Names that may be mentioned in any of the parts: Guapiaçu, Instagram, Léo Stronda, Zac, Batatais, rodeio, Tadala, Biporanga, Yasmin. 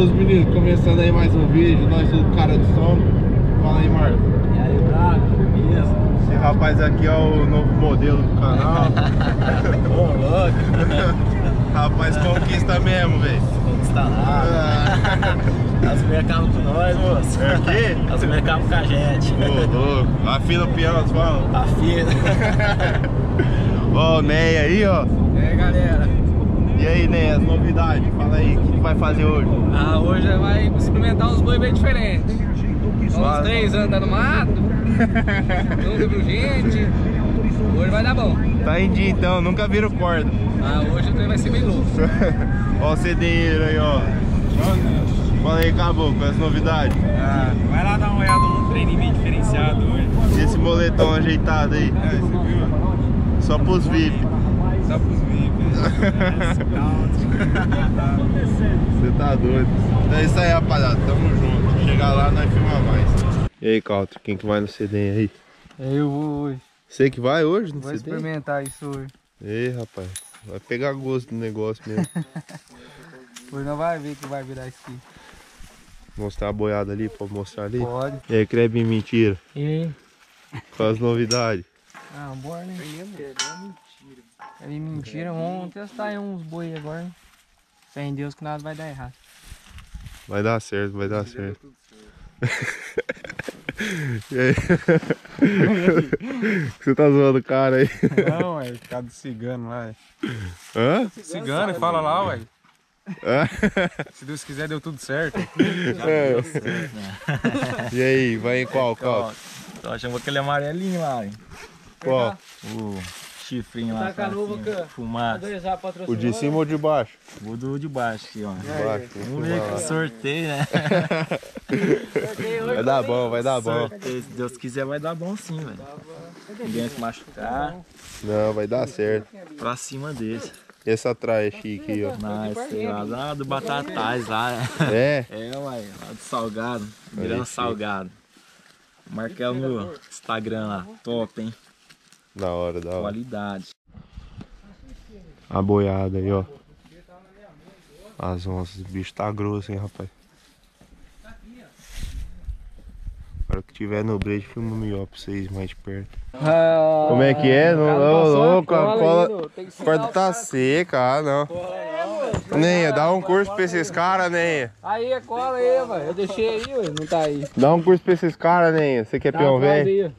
meus meninos, começando aí mais um vídeo, nós do cara de som. Fala aí, Marcos. E aí, Braco, beleza? Esse rapaz aqui é o novo modelo do canal. Ô, louco. Rapaz, conquista mesmo, velho. Conquista nada. As mulheres acabam com nós, moço. É o quê? As mulheres acabam com a gente. Ô, louco. Afina o piano, nós falamos. Afina. Ó, o Ney aí, ó. E aí, galera. E aí, né, as novidades, fala aí, o que vai fazer hoje? Ah, hoje vai experimentar uns boi bem diferentes. Uns 3 anos andando no mato, nunca viu gente, hoje vai dar bom. Tá em dia então, nunca vira corda. Ah, hoje o trem vai ser bem louco. Ó o cedeiro aí, ó. Fala aí, acabou com as novidades. Ah, vai lá dar uma olhada num treininho bem diferenciado hoje. E esse moletom ajeitado aí? É, você viu? Só pros VIP. Só pros VIP. Você tá doido. Então é isso aí, rapaziada, tamo junto. Chegar lá, nós filmamos mais. E aí, Calto, quem que vai no CDM aí? Eu vou hoje. Você que vai hoje no CDM? Vou experimentar isso hoje. Ei, rapaz, vai pegar gosto do negócio mesmo. Pois não vai ver que vai virar isso aqui. Mostrar a boiada ali, pode mostrar ali? Pode. E aí, Crebe, mentira. E aí? Com as novidades. Ah, bora, né? É mentira, vamos testar aí uns boi agora. Fé em Deus que nada vai dar errado. Vai dar certo, vai dar certo. E aí? Você tá zoando o cara aí? Não, é o cara do cigano lá. Hã? Cigano, fala lá, ué. Se Deus quiser, deu tudo certo. É. Deu certo, né? E aí, vai em qual? Qual? Tô achando aquele amarelinho lá, hein? Qual? Chifrinho lá, tá assim, fumado. O de cima ou de baixo? O de baixo aqui, ó. Vamos ver que sorteio, né? Vai dar bom, vai dar bom. Sorteio, se Deus quiser, vai dar bom sim, velho. Ninguém se machucar. Não, vai dar certo. Pra cima desse. Essa traia chique aí, ó. Nossa, lá do Batatais lá, né? É? É, uai, lá do Salgado. Grande Salgado. Marca ela no Instagram lá. Top, hein? Da hora, da hora. Qualidade. A boiada aí, ó. As onças, o bicho tá grosso, hein, rapaz. Agora que tiver no brejo, filma melhor pra vocês mais perto. Ah, como é que é? Não, não, louco, a cola. A corda tá seca, ah, não. Nenha, dá um curso pra esses caras, Nenha. Aí, cola aí, velho. Eu deixei aí, ué, não tá aí. Dá um curso pra esses caras, Nenha. Você que é peão velho?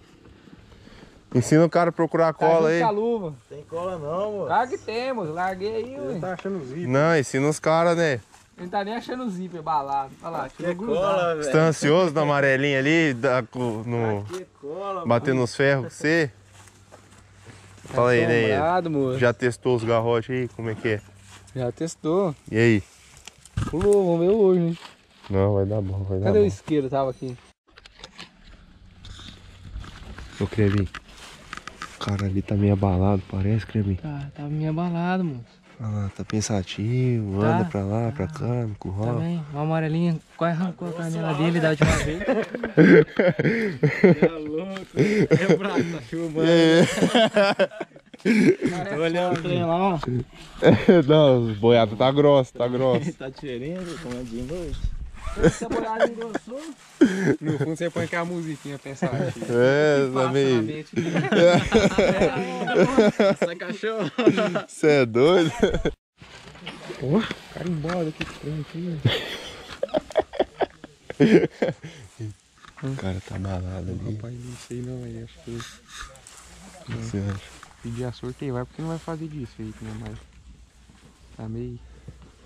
Ensina o cara a procurar a cola aí. Luva. Tem cola não, mano. Claro que tem, mano. Larguei aí, ué. Não tá achando o zíper. Não, ensina os caras, né? Ele não tá nem achando o zíper balado. Olha lá, que cola, velho. Você tá ansioso na amarelinha ali, no... Que cola, batendo nos ferros, você? Fala aí, né? Já testou os garrotes aí? Como é que é? Já testou. E aí? Pulou, vamos ver hoje, hein? Não, vai dar bom, vai dar bom. Cadê o isqueiro? Tava aqui. Ô, Crevinho. O cara ali tá meio abalado, parece, Creminho? Tá meio abalado, moço. Ah, tá pensativo, tá, anda pra lá, tá, pra cá, no curral. Também, o amarelinho quase arrancou a canela dele da última vez. É louco, é brabo, tá filmando. Tô olhando o trem lá, ó. Não, boiada tá grossa, tá grossa. Tá tirando, comendo de noite. Essa boiada engrossou. No fundo você põe aquela musiquinha pensativa. É, também. Sai cachorro. Você é doido? Porra, cara embora aqui trem aqui. O cara tá malado ali. Rapaz, não sei não aí, acho que. O que você acha? Pedir a sorteio, vai porque não vai fazer disso aí, né? Mas tá meio.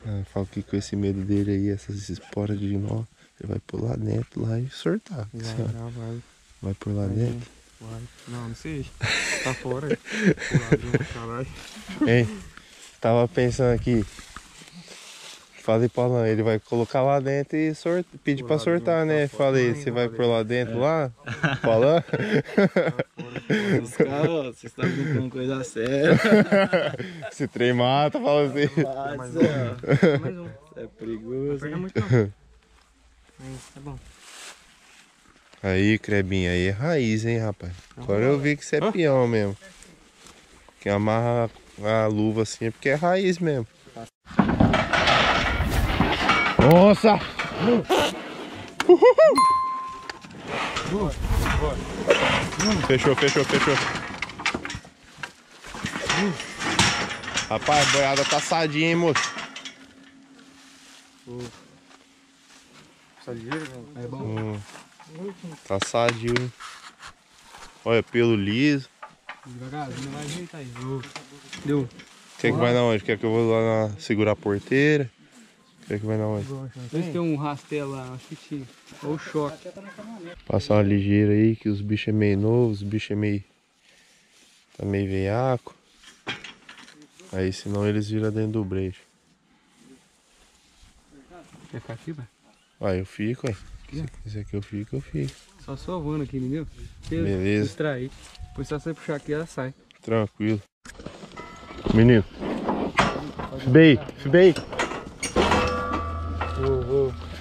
Ah, fala que com esse medo dele aí, essas esporas de nó, ele vai por lá dentro lá e sortar. Vai por lá dentro? Vai. Não, não sei. Tá fora. Hein? Tava pensando aqui. Falei pra lá, ele vai colocar lá dentro e pedir pra sortar, né? Falei, você vai por lá dentro lá? Falando? Os caras, vocês estão com coisa séria. Se trem mata, fala assim. Mais um. É perigoso. Tá bom. Aí, Crebinha, aí é raiz, hein, rapaz? Agora eu vi que você é peão mesmo. Que amarra a luva assim é porque é raiz mesmo. Nossa! Uhul. Fechou, fechou, fechou. Rapaz, a boiada tá assadinha, hein, moço? É bom. Tá sadio, né? Olha, pelo liso. Devagarzinho, vai ajeitar isso. Deu. Quer que vai na onde? Quer que eu vou lá na... segurar a porteira? Quer que vai na onde? Vê se tem um rastel lá, acho que tinha. Olha o choque. Passar uma ligeira aí, que os bichos é meio novo, os bichos é meio... tá meio veiaco. Aí senão eles viram dentro do brejo. Quer ficar aqui, velho? Ah, eu fico, aí. Esse aqui eu fico, eu fico. Só sovando aqui, entendeu? Beleza. Distrair. Depois só você puxar aqui, ela sai. Tranquilo. Menino. Fibei, fibei.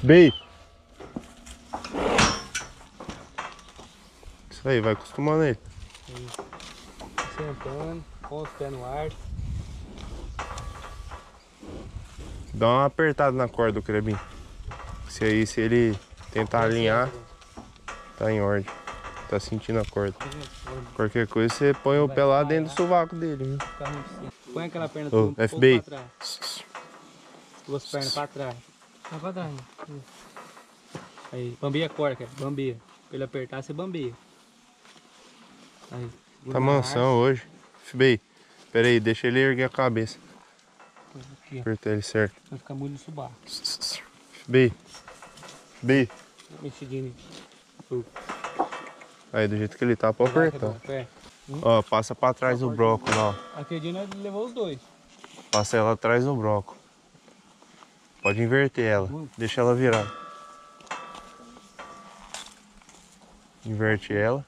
Fibei. Isso aí, vai acostumando aí. Sentando, põe os pés no ar. Dá uma apertada na corda do crebinho. Se aí, se ele tentar alinhar, tá em ordem. Tá sentindo a corda. Qualquer coisa, você põe o pé lá dentro do sovaco dele. Põe aquela perna um pouco pra trás. Duas pernas pra trás. Tá pra trás. Aí, bambeia a corda, cara. Bambeia. Pra ele apertar, você bambeia. Aí. Tá mansão hoje. Fibei, pera aí, deixa ele erguer a cabeça. Apertar ele certo. Vai ficar muito no sovaco. Fibei. Fibei. Mexidinho. Aí, do jeito que ele tá, pode apertar. Ó, passa pra trás do broco lá. Aquele dia levou os dois. Passa ela atrás do broco. Pode inverter ela. Deixa ela virar. Inverte ela.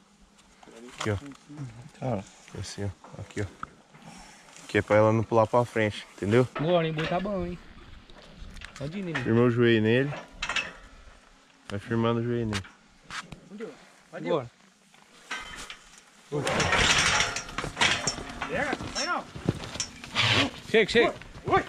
Aqui, ó. Assim, ó. Aqui, ó. Que é pra ela não pular pra frente, entendeu? Bora, hein? Tá bom, hein? Pode ir nele. Firmou o joelho nele. Vai firmando o joelho nele. Pode ir. Bora. Pega, vai não. Chega, chega. Oi.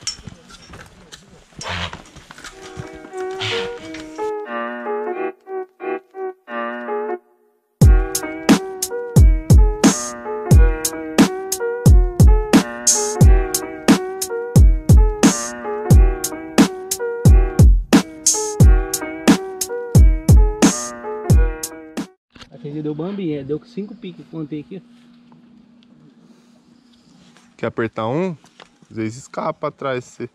Deu bambi, deu 5 piques, contei aqui. Quer apertar um? Às vezes escapa atrás. Você...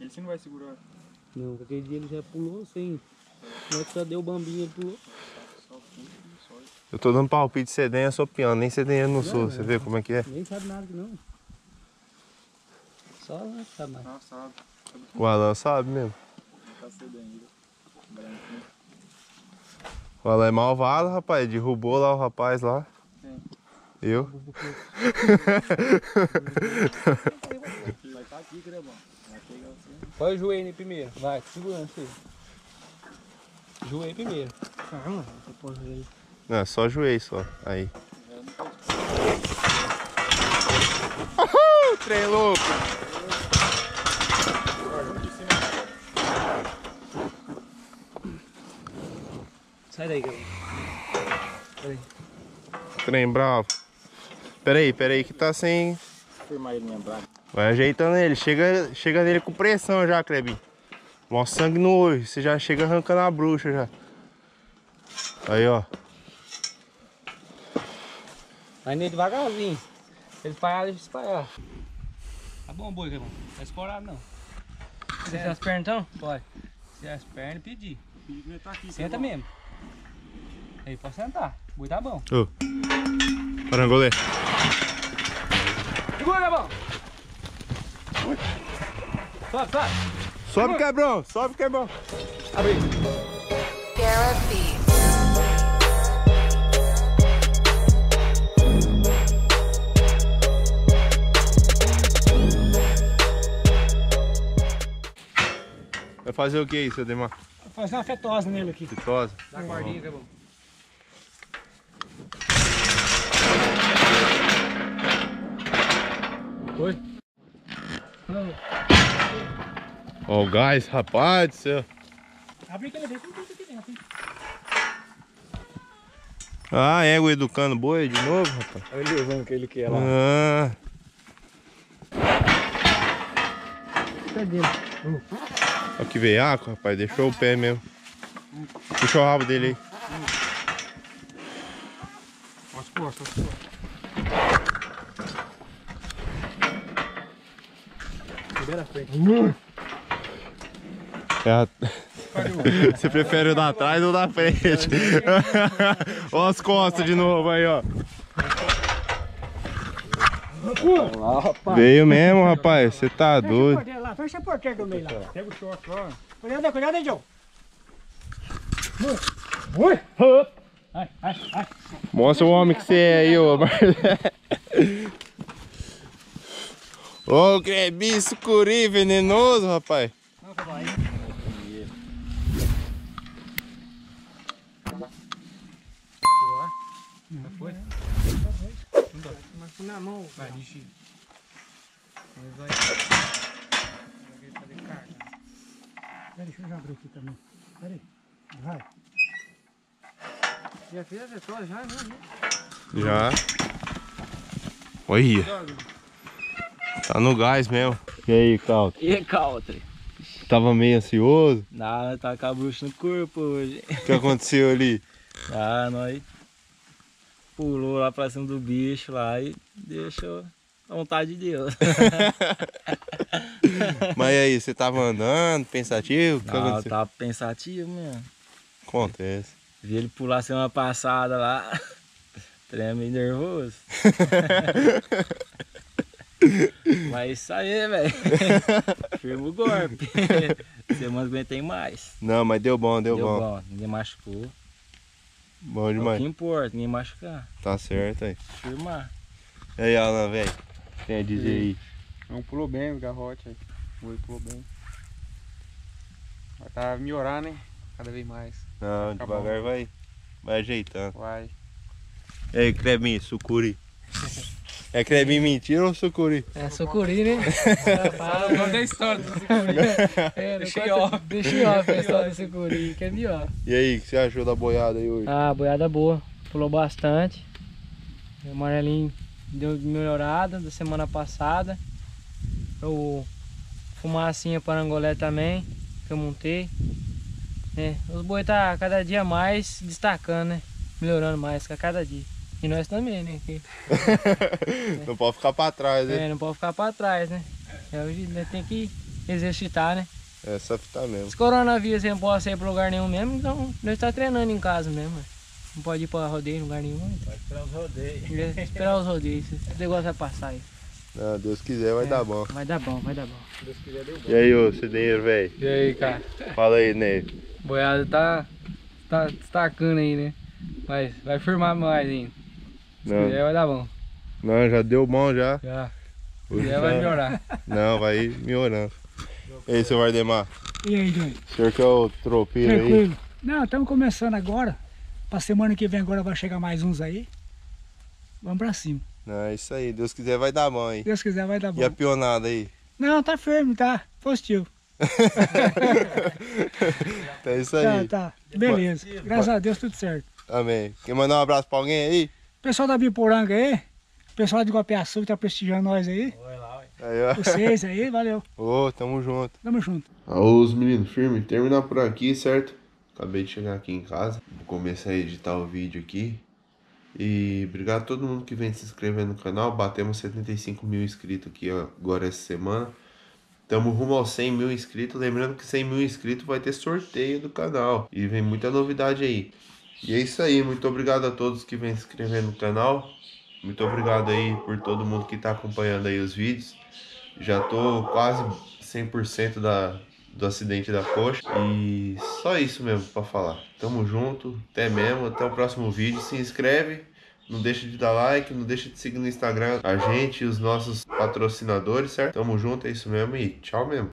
ele sim não vai segurar. Não, aquele dia ele já pulou sem. Não é que só deu bambinha, ele pulou. Eu tô dando palpite de sedenha, sou piano, nem sedenha não sou. Você vê como é que é? Nem sabe nada não. Só não sabe mais. Não, sabe. O Alan sabe mesmo. Tá sedenha. Ela é malvada, rapaz. Derrubou lá o rapaz lá. Sim. Eu? Vai tá aqui, Grebão. Põe o joelho primeiro. Vai, segurando, filho. Joelho primeiro. Não, só joelho só. Aí. Trem louco! Sai daí, galera. Peraí. Trem bravo. Peraí que tá sem... firmar ele minha braga. Vai ajeitando ele. Chega nele com pressão já, Crebinho. Mó sangue no olho. Você já chega arrancando a bruxa já. Aí, ó. Vai nele devagarzinho. Se ele falhar, deixa espalhar. Tá bom, boi, Crebão. Não tá esporado, não. Você tem as pernas, então? Pode. Se as pernas, pedir. Tá aqui, senta mesmo. Aí, pode sentar. O boi tá bom. Parangolê. Segura, Gabão. Sobe, sobe. Sobe, quebrão. Sobe, quebrão. Abre. Garapee. Vai fazer o que aí, seu Demar? Vou fazer uma fetosa nele aqui. Fetosa? Dá guardinha, Gabão. Oi? Ó o gás, rapaz do céu. Abre que ele vem, tem tudo aqui dentro, hein? Ah, égua educando boi de novo, rapaz. Olha o levando que ele quer lá. Ah. Cadê ele? Olha que veiaco, rapaz. Deixou o pé mesmo. Puxou o rabo dele aí. As costas, as costas. Libera a frente. Você prefere o da trás ou da frente? Olha as costas de novo aí, ó. Veio mesmo, rapaz. Você tá doido. Fecha a porteira do meio lá. Pega o choque lá. Cuidado aí, João. Mostra o homem que você é aí, ô. Ô, grebiço, sucuri, venenoso, rapaz. Na mão, vai, lixo. Deixa eu já abrir aqui também. Pera aí. Vai. Já fez a vetória, já, né? Já. Olha. Tá no gás mesmo. E aí, Caltre? Tava meio ansioso? Nada, tava com a bruxa no corpo hoje. O que aconteceu ali? Ah, nós pulou lá pra cima do bicho lá e deixou a vontade de Deus. Mas e aí, você tava andando, pensativo? Não, eu tava pensativo mesmo. Acontece. Vi ele pular semana passada lá, treme meio nervoso. Mas isso aí, velho. Firma o golpe. Semana que vem tem mais. Não, mas deu bom, deu bom. Deu bom, ninguém machucou. Bom demais. Não importa, ninguém machucar. Tá certo aí. Firmar. E aí, Alan, velho? Tem a dizer aí. Não pulou bem o garrote aí. Foi, pulou bem. Vai tá melhorar, né? Cada vez mais. Não, devagar vai. Vai ajeitando. Vai. E aí, Clebinho, sucuri. É Clebinho mentira ou sucuri? É sucuri, né? Fala o nome da história do sucuri. É, deixei off a história do sucuri, que é melhor. E aí, o que você achou da boiada aí hoje? Ah, boiada boa. Pulou bastante. O amarelinho deu melhorada da semana passada. O fumacinha parangolé também, que eu montei. É, os boi tá cada dia mais destacando, né? Melhorando mais a cada dia. E nós também, né? Que... não pode ficar pra trás, né? É, não pode ficar pra trás, né? É, hoje tem que exercitar, né? É, só ficar mesmo. Se coronavírus não pode sair pra lugar nenhum mesmo, então nós tá treinando em casa mesmo. Não pode ir pra rodeio em lugar nenhum. Então. Pode esperar os rodeios. É, esperar os rodeios. Esse negócio vai passar aí. Não, Deus quiser, vai dar bom. Vai dar bom, vai dar bom. Deus quiser, deu bom. E aí, ô, seu dinheiro, velho? E aí, cara? Fala aí, Ney. Boiada tá destacando aí, né? Mas vai firmar mais ainda. Se quiser vai dar bom. Não, já deu bom já. Já. Se quiser vai melhorar. Não, vai melhorando. E aí, seu Valdemar? E aí, Johnny? O senhor que é o tropeiro aí? Tranquilo. Não, estamos começando agora. Pra semana que vem agora vai chegar mais uns aí. Vamos pra cima. Não, é isso aí. Deus quiser vai dar bom aí. Deus quiser vai dar bom. E a pionada aí? Não, tá firme, tá. Positivo. Tá isso aí. Tá. Beleza. Graças a Deus tudo certo. Amém. Quer mandar um abraço pra alguém aí? Pessoal da Biporanga aí, pessoal de Guapiaçu que tá prestigiando nós aí. Oi lá, ué. Vocês aí, valeu. Ô, tamo junto. Tamo junto. Alô, os meninos firmes, terminar por aqui, certo? Acabei de chegar aqui em casa, vou começar a editar o vídeo aqui. E obrigado a todo mundo que vem se inscrevendo no canal, batemos 75 mil inscritos aqui agora essa semana. Tamo rumo aos 100 mil inscritos, lembrando que 100 mil inscritos vai ter sorteio do canal. E vem muita novidade aí. E é isso aí, muito obrigado a todos que vêm se inscrevendo no canal. Muito obrigado aí por todo mundo que está acompanhando aí os vídeos. Já tô quase 100% do acidente da coxa. E só isso mesmo para falar. Tamo junto, até mesmo, até o próximo vídeo. Se inscreve, não deixa de dar like, não deixa de seguir no Instagram a gente e os nossos patrocinadores, certo? Tamo junto, é isso mesmo e tchau mesmo.